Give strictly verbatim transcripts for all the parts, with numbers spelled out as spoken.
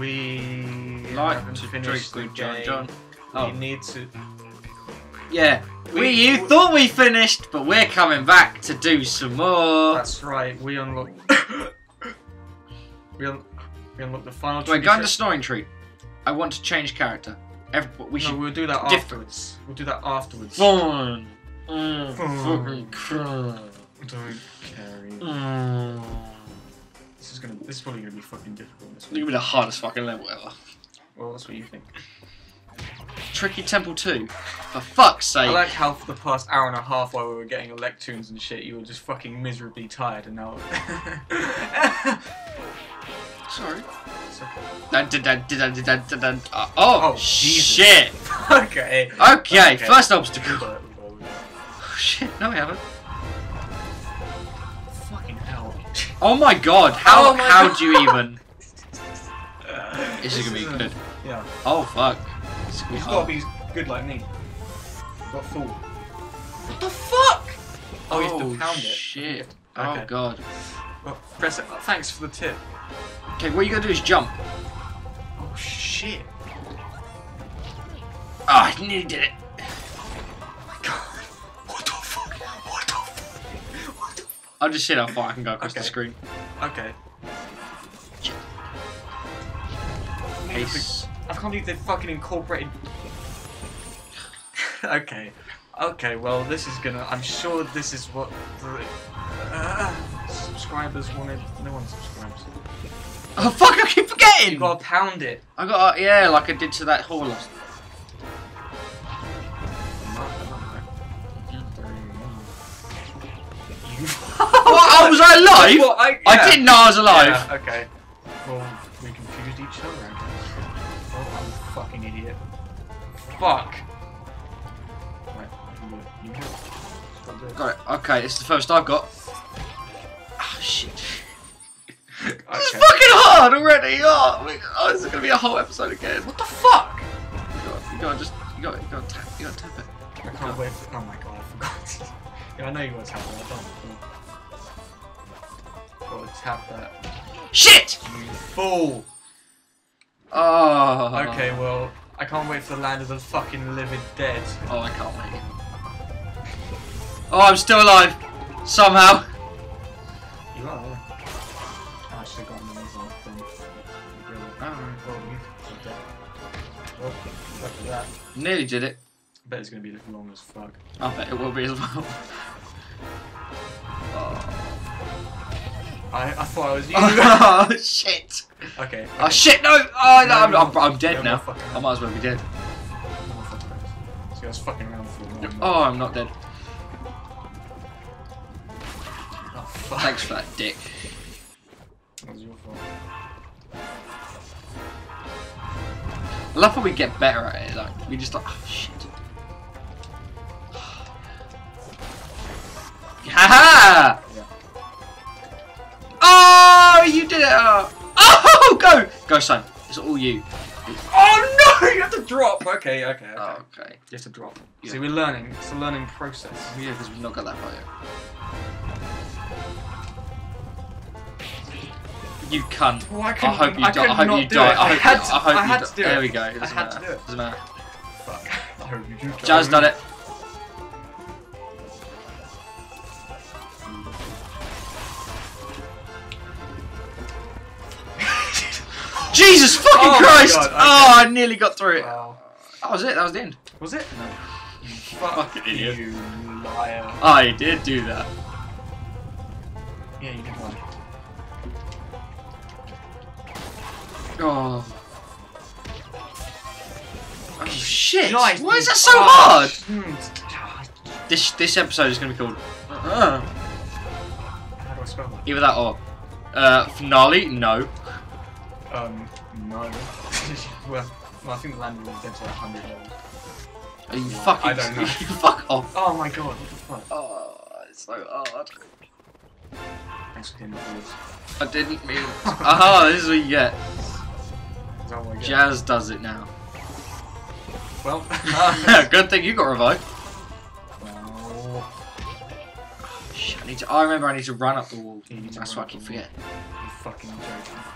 we like to drink good John John. Oh. We need to. Yeah, we, we you we, thought we finished, but we're coming back to do some more. That's right. We unlock. we un we unlock the final. Wait, go in the snoring tree. I want to change character. Every we should. No, we'll do that afterwards. We'll do that afterwards. Fun. Mm, fucking crap. Don't carry. Mm. This is gonna. This is probably gonna be fucking difficult. This gonna be the hardest fucking level ever. Well, that's what you think. Tricky Temple two. For fuck's sake. I like how for the past hour and a half while we were getting electoons and shit, you were just fucking miserably tired, and now. Sorry. It's okay. Dun, dun, dun, dun, dun, dun, dun, dun. Uh, oh, oh shit. okay. okay. Okay. First obstacle. We'll go, we'll go, we'll go. Oh shit! No, we haven't. Oh my god, how oh my how god. do you even? uh, this, this is gonna be good. A, yeah. Oh fuck. It's gonna be hard. Gotta be good like me. Got full. What the fuck? Oh, oh you have to pound it. Shit. Oh okay. god. Well, press it. Thanks for the tip. Okay, what you gotta do is jump. Oh shit. Oh, I nearly did it. Oh my god. I'll just see how far I can go across okay. the screen. Okay. Ace. I can't believe they fucking incorporated. okay. Okay, well, this is gonna. I'm sure this is what the uh, subscribers wanted. No one subscribes. Oh, fuck, I keep forgetting! You gotta pound it. I gotta, uh, yeah, like I did to that hauler. What? I was I alive? Well, I, yeah. I didn't know I was alive. Yeah, okay. Well, we confused each other, I guess. Oh, I'm a fucking idiot. Fuck. Right, you got it. Got it. Okay, it's the first I've got. Oh, shit. Okay. This is fucking hard already. Oh, my God. Oh, this is going to be a whole episode again. What the fuck? You got, you got to just, you got, you got to tap, you got to tap it. I can't got, wait. For, oh, my God, I forgot. Yeah, I know you want to tap that. I don't. Gotta tap that. Shit! You fool! Oh. Okay, well, I can't wait for the land of the fucking Livid Dead. Oh, I can't wait. Oh, I'm still alive. Somehow. You are. Oh, I should have gotten the missile thing. Oh, well, look at that. Nearly did it. I bet it's going to be long as fuck. I bet it will be as well. Oh. I, I thought I was you. Oh, shit. Okay, okay. Oh, shit, no. Oh, no, no I'm, I'm, I'm dead now. I might as well be dead. See, I was fucking around for a moment. Oh, I'm not dead. Oh, fuck. Thanks for that, dick. That was your fault. I love how we get better at it. Like, we just like, oh, shit. Haha! Yeah. Oh, you did it! Oh, go! Go, son. It's all you. Oh, no! You have to drop! Okay, okay, okay. Oh, okay. You have to drop. Yeah. See, we're learning. It's a learning process. Yeah, because we've not got that far yet. You cunt. Well, I, I hope you I die. I hope you die. I, I had to, I hope I had you to do it. There we go. It doesn't I had matter. to do it. Doesn't matter. Fuck. I hope you do die. Jazz done it. Jesus fucking oh Christ! God, okay. Oh, I nearly got through it. Wow. That was it. That was the end. Was it? No. You fucking idiot. You liar. I did do that. Yeah, you did one. Oh. Oh shit! Nice. Why is that so hard? This this episode is gonna be called. Uh-uh. How do I spell that? Either that or uh, finale. No. Um, no. well, well, I think the landing was dead to like one hundred levels. Are you well, fucking I don't know. You fuck off. Oh my god, what the fuck? Oh, it's so hard. Thanks for hitting the balls. I didn't mean it. Aha, this is what you get. Is that what I get? Jazz does it now. Well, good thing you got revived. Oh. Shit, I need to. I remember I need to run up the wall. Yeah, That's why I keep forgetting. You're fucking joking.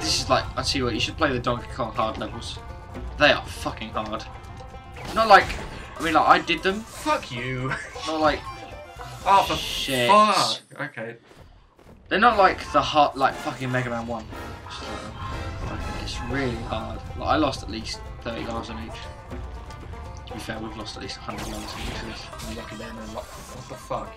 This is like, I tell you what, you should play the Donkey Kong hard levels. They are fucking hard. Not like, I mean, like I did them. Fuck you. Not like. Oh, for shit. Fuck. Okay. They're not like the hard, like fucking Mega Man one. It's, like, it's really hard. Like, I lost at least thirty lives on each. To be fair, we've lost at least one hundred lives on each of this. I'm lucky there, man. What the fuck?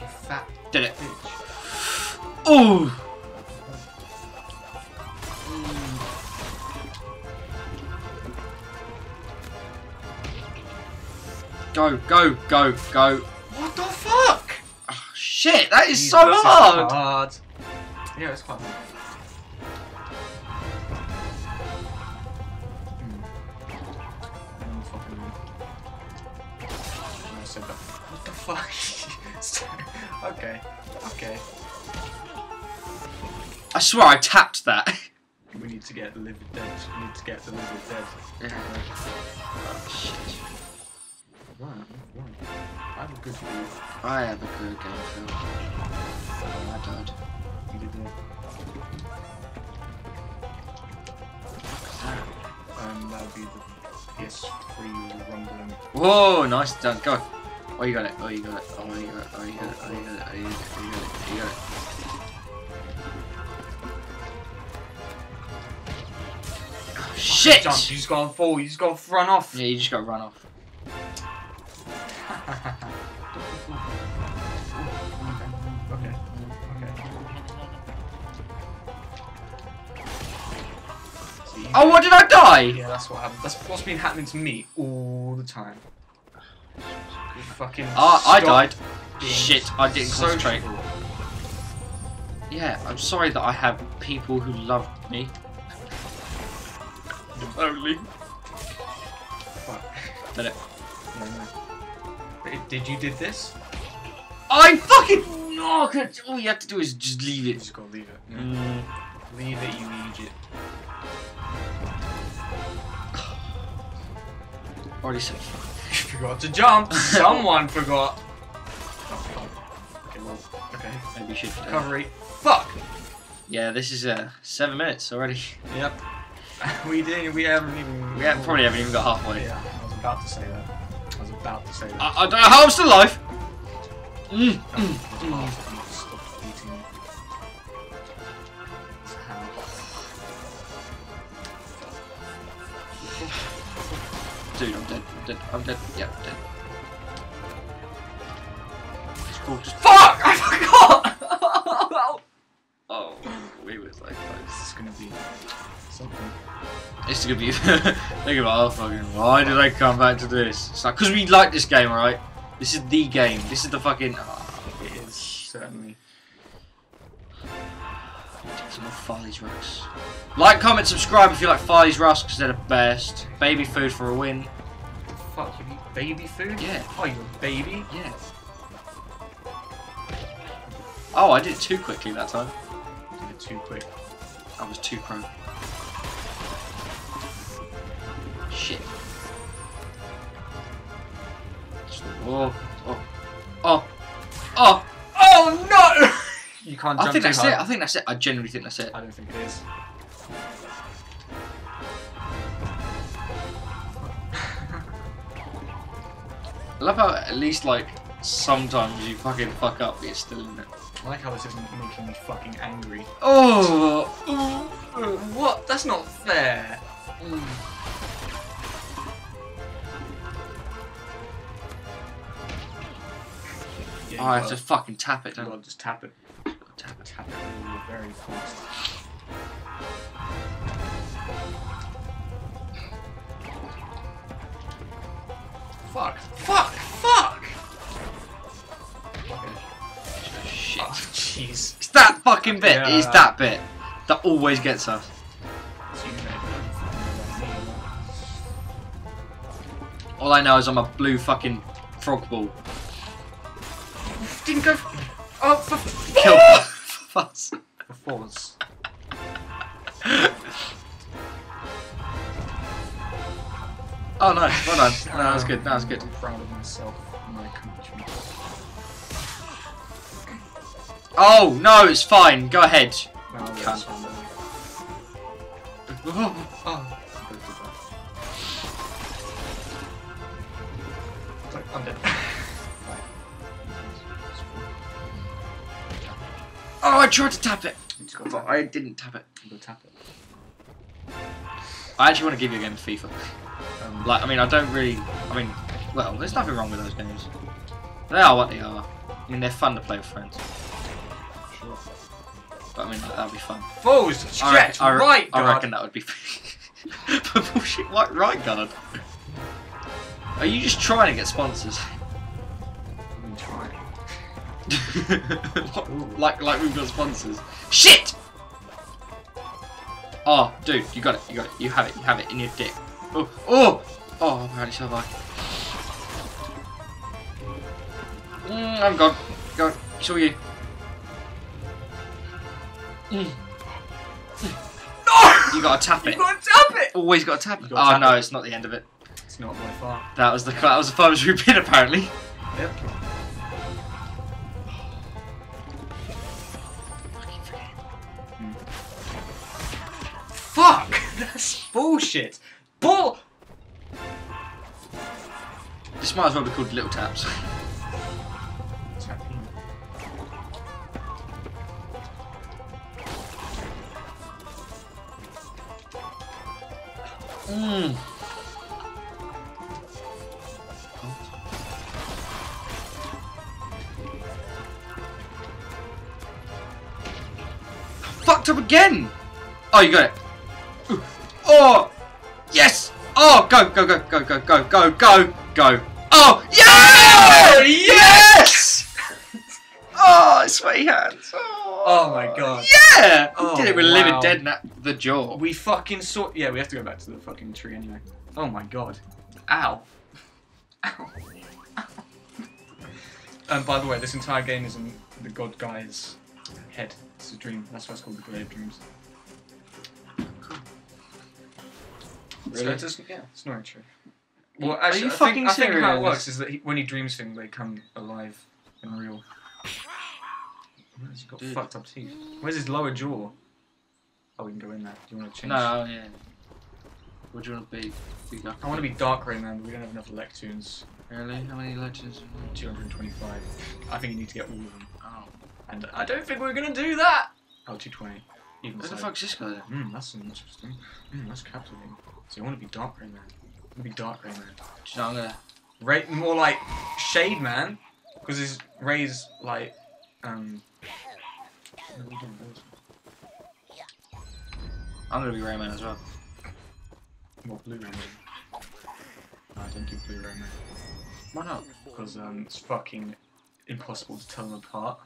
You fat. Did it. Bitch. Ooh. Go, go, go, go. What the fuck? Oh, shit, that is Jesus, so hard. hard. Yeah, it's quite hard. What the fuck? Okay, okay. I swear I tapped that. We need to get the Livid Dead. We need to get the Livid Dead. Yeah. Oh, shit. Right, right. I have a good game. I have a good game, Phil. Oh, I died. You did not. Um, that would be the P S three rumbling. Whoa, nice done. Go. Oh, you got it. Oh, you got it. Oh, you got it. Oh, you got it. Oh, you got it. Oh, you got it. Oh, you got it. Oh, you got it. Oh, shit! You just gotta fall. You just gotta run off. Yeah, you just gotta run off. Okay, okay. See, oh, what did I die? Yeah, that's what happened. That's what's been happening to me all the time. You fucking. Ah, I died. Shit, I didn't concentrate. Yeah, I'm sorry that I have people who love me. Only. Fuck. Did it. No, no. Did you did this? I fucking no! All you have to do is just leave it. You just gotta leave it. Yeah. Mm. Leave it, you need it. Already said. You forgot to jump. Someone forgot. Okay, well, okay. Maybe you should recovery. Fuck. Yeah, this is uh seven minutes already. Yep. we did. We haven't even. We haven't, probably haven't even got halfway. Yeah, I was about to say that. I was about to say that. I, I don't know how I'm still alive! Mm. Mm. Mm. Dude, I'm dead. I'm dead. I'm dead. Yeah, I'm dead. It's cool. Just fuck! I forgot! Oh, we were like, this is gonna be something. It's gonna be think about, oh fucking, why did I come back to this? It's like, cause we like this game, alright? This is the game. This is the fucking. Oh, it is certainly. Some more Farley's Rusks. Like, comment, subscribe if you like Farley's Rusks, cause they're the best. Baby food for a win. Fuck, you eat baby food? Yeah. Oh, you're a baby? Yeah. Oh, I did it too quickly that time. You did it too quick. I was too prone. Shit. Oh, oh, oh, oh, oh no! You can't jump. I think that's hard. it. I think that's it. I genuinely think that's it. I don't think it is. I love how at least like sometimes you fucking fuck up, but you're still in it. I like how this isn't making me fucking angry. Oh, oh, what? That's not fair. Mm. Yeah, oh, I have to fucking tap it, don't I? Just tap it. Tap it, tap it really very fast. Fuck! Fuck! Fuck! Okay. Shit. Jeez. Oh, it's that fucking bit. Yeah. It's that bit. That always gets us. All I know is I'm a blue fucking frog ball. Didn't go. For, oh, for kill fuss. For fours. Oh no! Well done. No, that was good. That was good. I'm proud of myself. My commitment. Oh, no, it's fine. Go ahead. No, can't. Oh, oh. Sorry, I'm dead. Oh, I tried to tap it. But tap I it. didn't tap it. Go tap it. I actually want to give you a game of FIFA. Um, like, I mean, I don't really... I mean, well, there's nothing wrong with those games. They are what they are. I mean, they're fun to play with friends. Sure. But I mean, that would be fun. Balls! Stretch! I, I, right I, guard! I reckon that would be... But bullshit, like, right guard? Are you just trying to get sponsors? I'm trying. What, like, like we've got sponsors. Shit! Oh, dude, you got it, you got it, you have it, you have it in your dick. Oh, oh! Oh, apparently so have I. Mm, I'm gone. Go. It's all you. Mm. No! You gotta tap it. You gotta tap it! Always gotta tap it. Gotta oh tap no, it. It's not the end of it. It's not my fault. That was the that was the farthest we've been apparently. Yep. Fuck! That's bullshit! Bull! This might as well be called Little Taps. Tapping. Mmm. Fucked up again! Oh, you got it. Oh yes! Oh go go go go go go go go go! Oh yeah! Yes! Oh sweaty hands! Oh, oh my god! Yeah! Oh, did it with wow. Livid Dead and that, the jaw. We fucking saw. Yeah, we have to go back to the fucking tree anyway. Oh my god! Ow! Ow! Ow. And by the way, this entire game is in the god guy's head. It's a dream. That's why it's called the Grave Dreams. Really? So it yeah, it's not true. Well, actually, Are you I, fucking think, I think how it works is that he, when he dreams things, they come alive and real. He's got Dude. fucked up teeth. Where's his lower jaw? Oh, we can go in there. Do you want to change? No, yeah. What do you want to be? be I want to be Dark Rayman, but we don't have enough lectunes. Really? How many lectunes? two hundred twenty-five. I think you need to get all of them. Oh. And I don't think we're going to do that! Oh, two twenty. Even Where so, the fuck's this guy then? Mm, that's interesting. Mm, that's captivating. So you want to be Dark Rayman. You want to be Dark Rayman. Do you know I'm gonna... Ray, more like Shade Man. Because his rays, like, um... I'm gonna be Rayman as well. Well, Blue Rayman. No, I don't do Blue Rayman. Why not? Because, um, it's fucking impossible to tell them apart.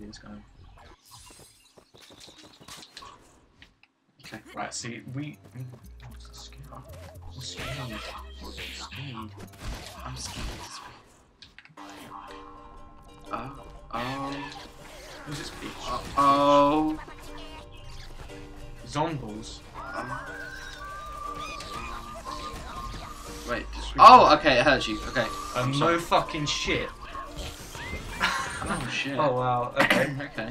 Yeah, it's going. Okay. Right, see, we... I'm scared. I'm scared. I'm scared. I'm scared. Oh. Oh. Who's this bitch? Oh. oh. Zombles. Oh. Wait. Oh, okay, it hurts you. Okay. Um, no fucking shit. Oh, shit. Oh, wow. Okay. Okay.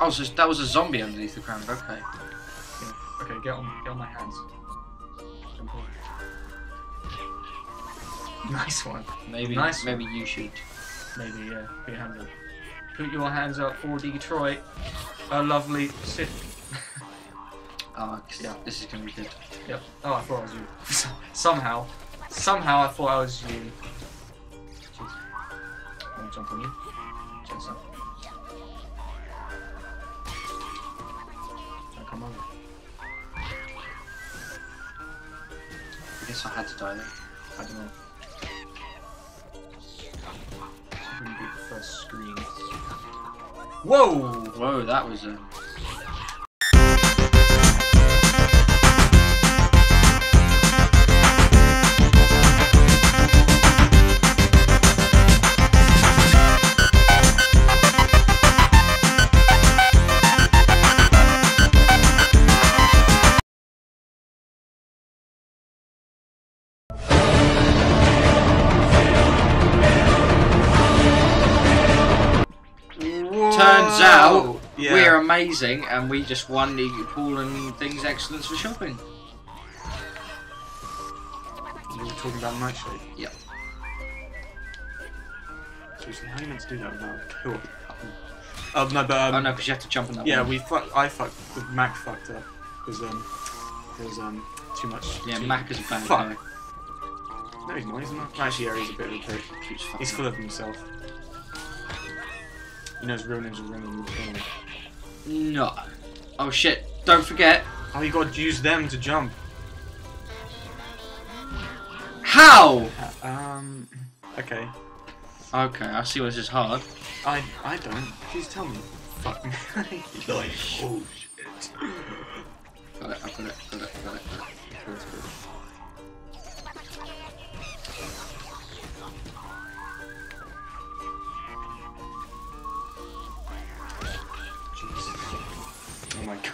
Oh, so that was a zombie underneath the crown. Okay. Yeah. Okay, get on, get on my hands. Nice one. Maybe, nice maybe one. you should. Maybe, yeah. Put your hands up. Put your hands up for Detroit. A lovely city. Oh, yeah. This is gonna be good. Yep. Oh, I thought I was you. Somehow, somehow I thought I was you. Jeez. I'm gonna jump on you. Jump up. I guess I had to die then. I don't know. It's gonna be the first screen. Whoa! Whoa, that was a... turns out yeah. we're amazing and we just won the Pool and Things Excellence for shopping. You were talking about Nightshade? Yep. Seriously, how are you meant to do that without a kill? Oh no, but um, oh no, because you have to jump on that. Yeah, one. we fucked. I fucked. Mac fucked up because um, there's um too much. Yeah, too Mac is a bad guy. No, he's not. He's not. Actually, yeah, he's a bit of a prick. He's full of himself. He knows real names are running. No. Oh shit! Don't forget. Oh, you got to use them to jump. How? Uh, um. Okay. Okay, I see why this is hard. I I don't. Please tell me. Fuck me. Like, oh shit. Got it, I got it, got it, got it, got it. Jesus. Oh my god.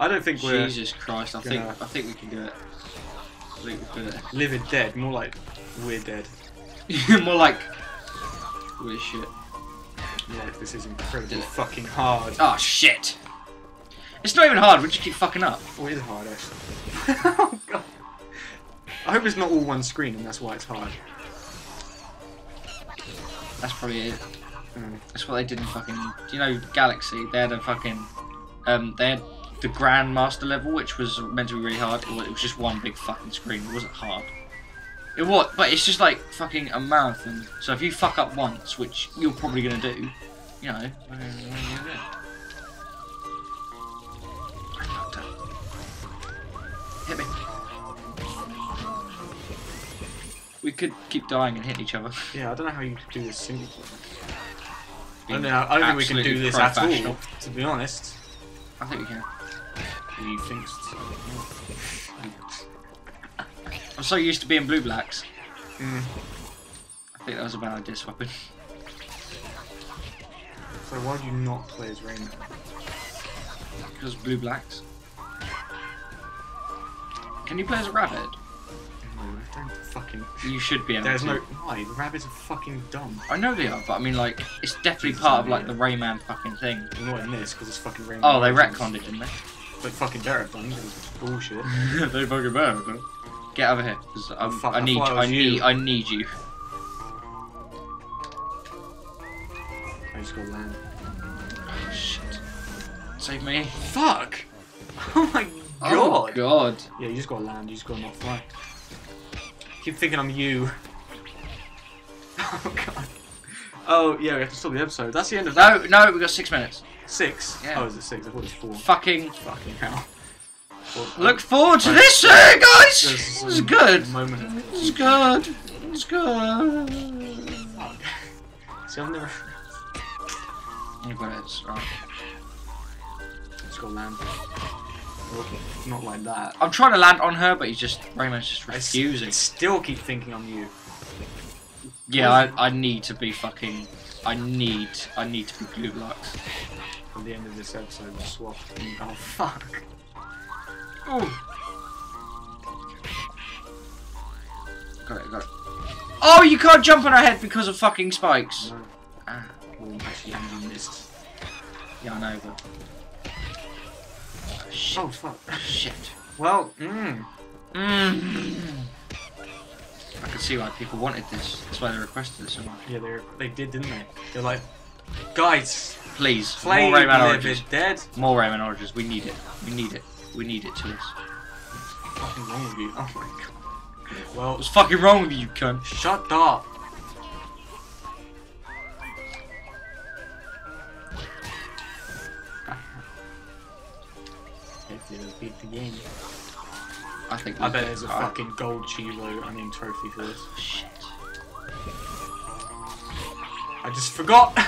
I don't think we're Jesus Christ, I think I think we can do it. I think we can do it. Livid Dead, more like we're dead. More like weird shit. Yeah, this is incredibly fucking hard. Oh shit! It's not even hard, we just keep fucking up. Oh, it is hard actually. Oh god. I hope it's not all one screen and that's why it's hard. That's probably it. Mm. That's what they did in fucking, you know, Galaxy. They had a fucking, um, they had the Grandmaster level, which was meant to be really hard. It was just one big fucking screen, it wasn't hard. It what? But it's just like fucking a marathon. So if you fuck up once, which you're probably gonna do, you know. What are you gonna do? I fucked up. Hit me. We could keep dying and hit each other. Yeah, I don't know how you could do this single player. I don't know. I don't think we can do this at all. To be honest, I think we can. You think so? I'm so used to being blue blacks. Mm. I think that was a bad idea swapping. So why do you not play as Rayman? Because blue blacks. Can you play as a rabbit? No, I don't fucking. You should be able There's to. There's no. Why? The rabbits are fucking dumb. I know they are, but I mean, like, it's definitely it's part of like the Rayman fucking thing. Well, not in this, because it's fucking Rayman. Oh, they retconned it, didn't they? They fucking dare it, done. It was bullshit. They fucking dare it, done. Get over here, because I, oh, I need, I, I need, you. I need you. I just got land. Oh, shit! Save me! Fuck! Oh my god! Oh god! Yeah, you just got land. You just got not fly. Keep thinking I'm you. Oh god! Oh yeah, we have to stop the episode. That's the end of no, that. No, no, we got six minutes. Six? Yeah. Oh, is it six? I thought it was four. Fucking, fucking hell. Well, Look forward to right. this soon, guys! This is good. This is good. This is good. See, I've never. You've got it, right. Let's go land. Not like that. I'm trying to land on her, but he's just. Rayman's just refusing. I still keep thinking I'm you. Yeah, I, I need to be fucking. I need. I need to be blue blocks. At the end of this episode, we'll swap. Oh, fuck. Oh. Got it, got it. Oh, you can't jump on her head because of fucking spikes. No. Ah, well, actually, I missed. Yeah, I know, but. Oh, shit. Oh, fuck. Shit. Well, mmm. Mmm. I can see why people wanted this. That's why they requested it so much. Yeah, they they did, didn't they? They're like, guys, please, play more Rayman Origins. Dead. More Rayman Origins. We need it. We need it. We need it to us. What's fucking wrong with you? Oh my god. Well, what's fucking wrong with you, cunt? Shut up! Hopefully they'll beat the game. I think I bet there's a hard. fucking gold Chilo I mean trophy for this. Shit. I just forgot!